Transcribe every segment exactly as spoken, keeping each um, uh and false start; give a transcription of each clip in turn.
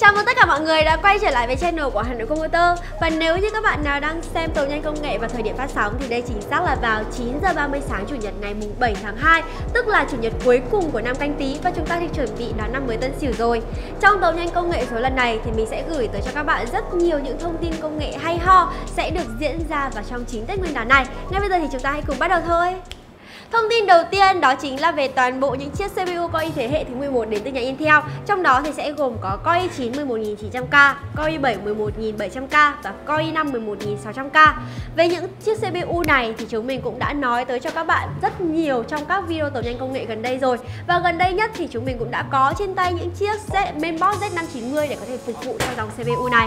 Chào mừng tất cả mọi người đã quay trở lại với channel của Hà Nội Công Hô Tơ. Và nếu như các bạn nào đang xem Tàu Nhanh Công Nghệ vào thời điểm phát sóng thì đây chính xác là vào chín giờ ba mươi sáng Chủ nhật ngày mùng bảy tháng hai, tức là Chủ nhật cuối cùng của năm Canh Tí, và chúng ta thì chuẩn bị đón năm mới Tân Sửu rồi. Trong Tàu Nhanh Công Nghệ số lần này thì mình sẽ gửi tới cho các bạn rất nhiều những thông tin công nghệ hay ho sẽ được diễn ra vào trong chính Tết Nguyên Đán này. Ngay bây giờ thì chúng ta hãy cùng bắt đầu thôi. Thông tin đầu tiên đó chính là về toàn bộ những chiếc xê pê u Core i thế hệ thứ mười một đến từ nhà Intel. Trong đó thì sẽ gồm có Core i chín mười một nghìn chín trăm K, Core i bảy mười một nghìn bảy trăm K và Core i năm mười một nghìn sáu trăm K. Về những chiếc xê pê u này thì chúng mình cũng đã nói tới cho các bạn rất nhiều trong các video Tàu Nhanh Công Nghệ gần đây rồi. Và gần đây nhất thì chúng mình cũng đã có trên tay những chiếc mainboard Z năm chín mươi để có thể phục vụ cho dòng xê pê u này.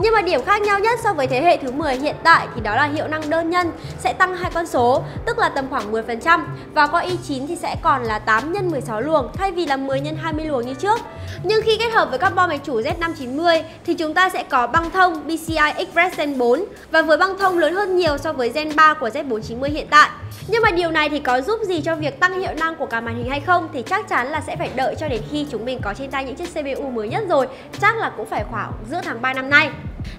Nhưng mà điểm khác nhau nhất so với thế hệ thứ mười hiện tại thì đó là hiệu năng đơn nhân sẽ tăng hai con số, tức là tầm khoảng mười phần trăm, và Core i chín thì sẽ còn là tám nhân mười sáu luồng thay vì là mười nhân hai mươi luồng như trước. Nhưng khi kết hợp với các bo mạch chủ Z năm chín mươi thì chúng ta sẽ có băng thông pê xê i Express Gen bốn và với băng thông lớn hơn nhiều so với Gen ba của Z bốn chín mươi hiện tại. Nhưng mà điều này thì có giúp gì cho việc tăng hiệu năng của cả màn hình hay không thì chắc chắn là sẽ phải đợi cho đến khi chúng mình có trên tay những chiếc xê pê u mới nhất rồi, chắc là cũng phải khoảng giữa tháng ba năm nay.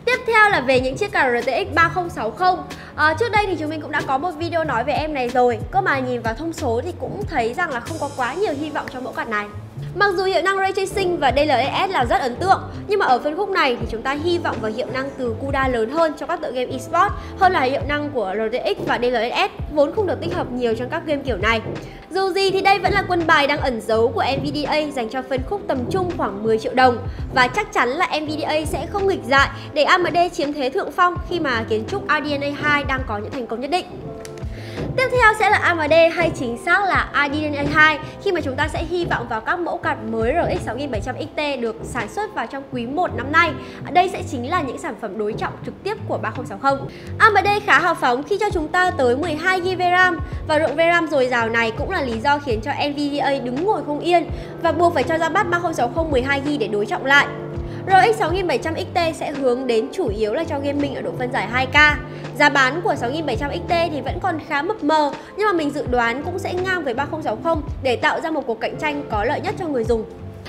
Tiếp theo là về những chiếc card R T X ba không sáu không. à, Trước đây thì chúng mình cũng đã có một video nói về em này rồi. Cơ mà nhìn vào thông số thì cũng thấy rằng là không có quá nhiều hy vọng cho mẫu card này. Mặc dù hiệu năng Ray Tracing và D L S S là rất ấn tượng, nhưng mà ở phân khúc này thì chúng ta hy vọng vào hiệu năng từ CUDA lớn hơn cho các tựa game Esports hơn là hiệu năng của R T X và D L S S vốn không được tích hợp nhiều trong các game kiểu này. Dù gì thì đây vẫn là quân bài đang ẩn giấu của NVIDIA dành cho phân khúc tầm trung khoảng mười triệu đồng, và chắc chắn là NVIDIA sẽ không nghịch dại để A M D chiếm thế thượng phong khi mà kiến trúc R D N A hai đang có những thành công nhất định. Tiếp theo sẽ là A M D, hay chính xác là R D N A hai, khi mà chúng ta sẽ hy vọng vào các mẫu card mới R X sáu bảy không không X T được sản xuất vào trong quý một năm nay. Đây sẽ chính là những sản phẩm đối trọng trực tiếp của ba không sáu không. A M D khá hào phóng khi cho chúng ta tới mười hai gi ga bai VRAM, và lượng VRAM dồi dào này cũng là lý do khiến cho NVIDIA đứng ngồi không yên và buộc phải cho ra mắt ba không sáu không mười hai gi ga bai để đối trọng lại. R X sáu bảy không không X T sẽ hướng đến chủ yếu là cho gaming ở độ phân giải hai K. Giá bán của sáu bảy không không X T thì vẫn còn khá mập mờ, nhưng mà mình dự đoán cũng sẽ ngang với ba không sáu không để tạo ra một cuộc cạnh tranh có lợi nhất cho người dùng.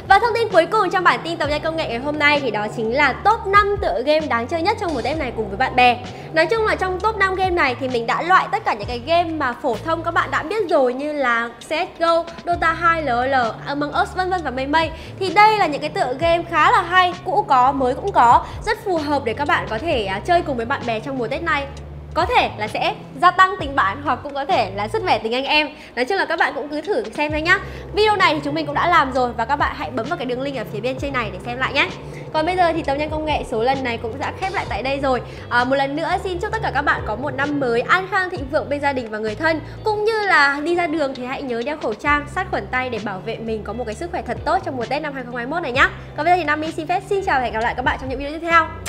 Và thông tin cuối cùng trong bản tin Tàu Nhanh Công Nghệ ngày hôm nay thì đó chính là top năm tựa game đáng chơi nhất trong một đêm này cùng với bạn bè. Nói chung là trong top năm game này thì mình đã loại tất cả những cái game mà phổ thông các bạn đã biết rồi, như là C S G O, Dota hai, LOL, Among Us vân vân và mây mây. Thì đây là những cái tựa game khá là hay, cũ có, mới cũng có, rất phù hợp để các bạn có thể chơi cùng với bạn bè trong mùa Tết này. Có thể là sẽ gia tăng tình bạn hoặc cũng có thể là sứt mẻ tình anh em. Nói chung là các bạn cũng cứ thử xem thôi nhá. Video này thì chúng mình cũng đã làm rồi, và các bạn hãy bấm vào cái đường link ở phía bên trên này để xem lại nhé. Còn bây giờ thì Tàu Nhanh Công Nghệ số lần này cũng đã khép lại tại đây rồi. à, Một lần nữa xin chúc tất cả các bạn có một năm mới an khang thịnh vượng bên gia đình và người thân. Cũng như là đi ra đường thì hãy nhớ đeo khẩu trang, sát khuẩn tay để bảo vệ mình có một cái sức khỏe thật tốt trong mùa Tết năm hai không hai mốt này nhá. Còn bây giờ thì Nam Minh xin phép xin chào và hẹn gặp lại các bạn trong những video tiếp theo.